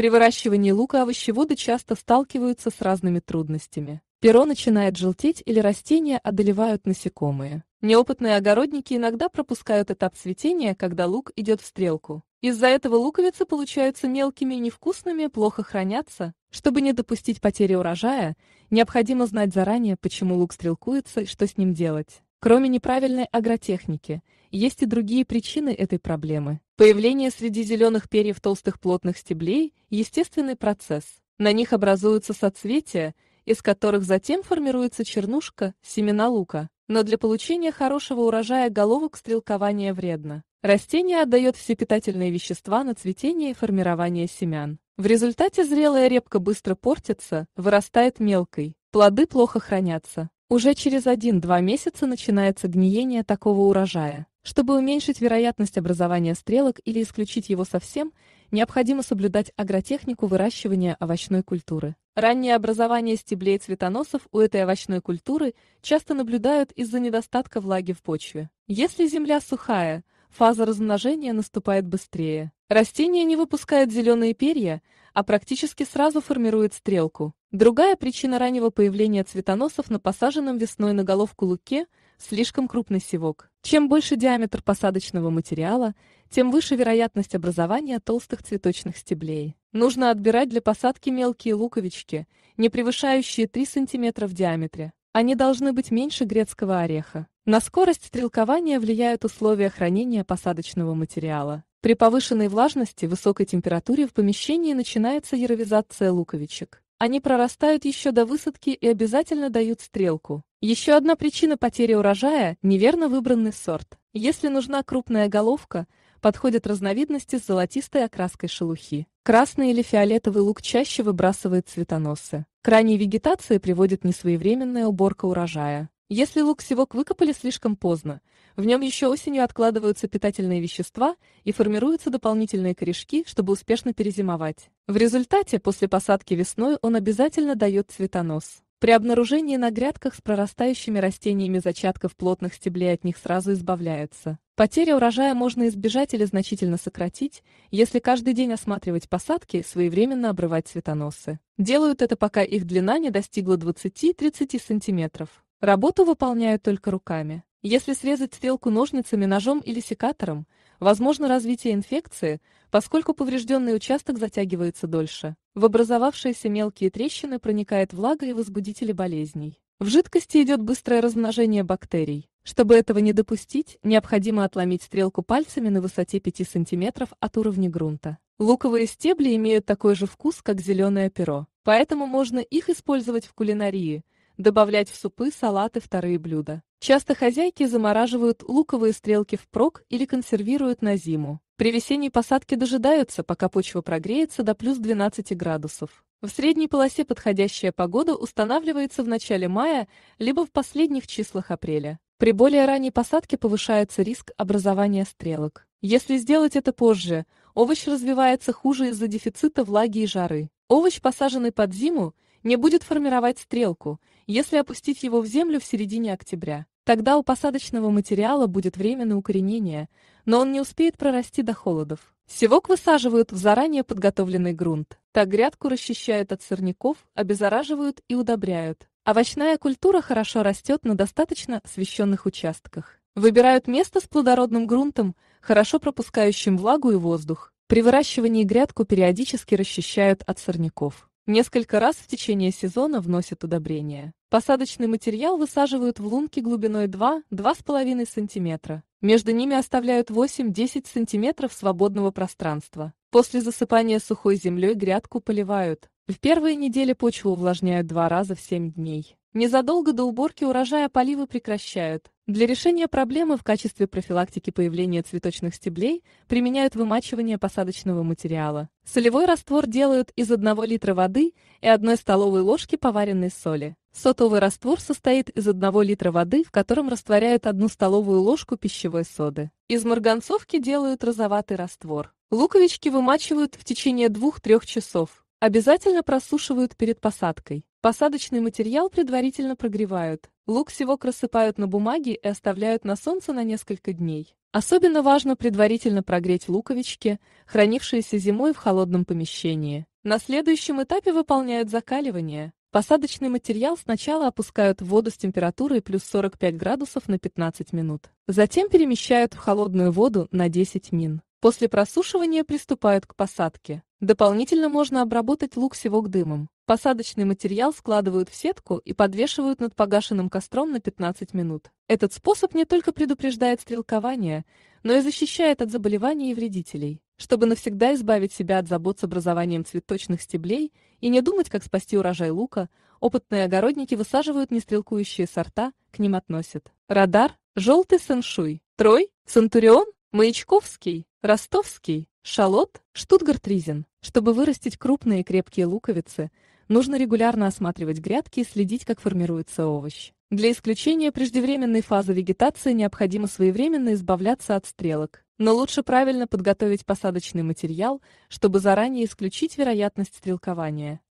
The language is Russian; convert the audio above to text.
При выращивании лука овощеводы часто сталкиваются с разными трудностями. Перо начинает желтеть или растения одолевают насекомые. Неопытные огородники иногда пропускают этап цветения, когда лук идет в стрелку. Из-за этого луковицы получаются мелкими и невкусными, плохо хранятся. Чтобы не допустить потери урожая, необходимо знать заранее, почему лук стрелкуется и что с ним делать. Кроме неправильной агротехники, есть и другие причины этой проблемы. Появление среди зеленых перьев толстых плотных стеблей – естественный процесс. На них образуются соцветия, из которых затем формируется чернушка, семена лука. Но для получения хорошего урожая головок стрелкование вредно. Растение отдает все питательные вещества на цветение и формирование семян. В результате зрелая репка быстро портится, вырастает мелкой, плоды плохо хранятся. Уже через 1-2 месяца начинается гниение такого урожая. Чтобы уменьшить вероятность образования стрелок или исключить его совсем, необходимо соблюдать агротехнику выращивания овощной культуры. Раннее образование стеблей цветоносов у этой овощной культуры часто наблюдают из-за недостатка влаги в почве. Если земля сухая, фаза размножения наступает быстрее. Растение не выпускает зеленые перья, а практически сразу формирует стрелку. Другая причина раннего появления цветоносов на посаженном весной на головку луке – слишком крупный севок. Чем больше диаметр посадочного материала, тем выше вероятность образования толстых цветочных стеблей. Нужно отбирать для посадки мелкие луковички, не превышающие 3 см в диаметре. Они должны быть меньше грецкого ореха. На скорость стрелкования влияют условия хранения посадочного материала. При повышенной влажности, высокой температуре в помещении начинается яровизация луковичек. Они прорастают еще до высадки и обязательно дают стрелку. Еще одна причина потери урожая – неверно выбранный сорт. Если нужна крупная головка, подходят разновидности с золотистой окраской шелухи. Красный или фиолетовый лук чаще выбрасывает цветоносы. К ранней вегетации приводит несвоевременная уборка урожая. Если лук-севок выкопали слишком поздно, в нем еще осенью откладываются питательные вещества и формируются дополнительные корешки, чтобы успешно перезимовать. В результате, после посадки весной он обязательно дает цветонос. При обнаружении на грядках с прорастающими растениями зачатков плотных стеблей от них сразу избавляются. Потеря урожая можно избежать или значительно сократить, если каждый день осматривать посадки и своевременно обрывать цветоносы. Делают это, пока их длина не достигла 20-30 см. Работу выполняют только руками. Если срезать стрелку ножницами, ножом или секатором, возможно развитие инфекции, поскольку поврежденный участок затягивается дольше. В образовавшиеся мелкие трещины проникает влага и возбудители болезней. В жидкости идет быстрое размножение бактерий. Чтобы этого не допустить, необходимо отломить стрелку пальцами на высоте 5 см от уровня грунта. Луковые стебли имеют такой же вкус, как зеленое перо, поэтому можно их использовать в кулинарии, добавлять в супы, салаты, вторые блюда. Часто хозяйки замораживают луковые стрелки впрок или консервируют на зиму. При весенней посадке дожидаются, пока почва прогреется до плюс 12 градусов. В средней полосе подходящая погода устанавливается в начале мая, либо в последних числах апреля. При более ранней посадке повышается риск образования стрелок. Если сделать это позже, овощ развивается хуже из-за дефицита влаги и жары. Овощ, посаженный под зиму, не будет формировать стрелку, если опустить его в землю в середине октября. Тогда у посадочного материала будет время на укоренение, но он не успеет прорасти до холодов. Севок высаживают в заранее подготовленный грунт. Так грядку расчищают от сорняков, обеззараживают и удобряют. Овощная культура хорошо растет на достаточно освещенных участках. Выбирают место с плодородным грунтом, хорошо пропускающим влагу и воздух. При выращивании грядку периодически расчищают от сорняков. Несколько раз в течение сезона вносят удобрения. Посадочный материал высаживают в лунки глубиной 2-2,5 см. Между ними оставляют 8-10 см свободного пространства. После засыпания сухой землей грядку поливают. В первые недели почву увлажняют 2 раза в 7 дней. Незадолго до уборки урожая поливы прекращают. Для решения проблемы в качестве профилактики появления цветочных стеблей применяют вымачивание посадочного материала. Солевой раствор делают из 1 литра воды и 1 столовой ложки поваренной соли. Сотовый раствор состоит из 1 литра воды, в котором растворяют 1 столовую ложку пищевой соды. Из марганцовки делают розоватый раствор. Луковички вымачивают в течение 2-3 часов. Обязательно просушивают перед посадкой. Посадочный материал предварительно прогревают. Лук-севок рассыпают на бумаге и оставляют на солнце на несколько дней. Особенно важно предварительно прогреть луковички, хранившиеся зимой в холодном помещении. На следующем этапе выполняют закаливание. Посадочный материал сначала опускают в воду с температурой плюс 45 градусов на 15 минут. Затем перемещают в холодную воду на 10 мин. После просушивания приступают к посадке. Дополнительно можно обработать лук-севок дымом. Посадочный материал складывают в сетку и подвешивают над погашенным костром на 15 минут. Этот способ не только предупреждает стрелкование, но и защищает от заболеваний и вредителей. Чтобы навсегда избавить себя от забот с образованием цветочных стеблей и не думать, как спасти урожай лука, опытные огородники высаживают нестрелкующие сорта, к ним относят радар, желтый сеншуй, трой, центурион, маячковский, ростовский, шалот, штутгарт-ризен. Чтобы вырастить крупные и крепкие луковицы, нужно регулярно осматривать грядки и следить, как формируется овощ. Для исключения преждевременной фазы вегетации необходимо своевременно избавляться от стрелок. Но лучше правильно подготовить посадочный материал, чтобы заранее исключить вероятность стрелкования.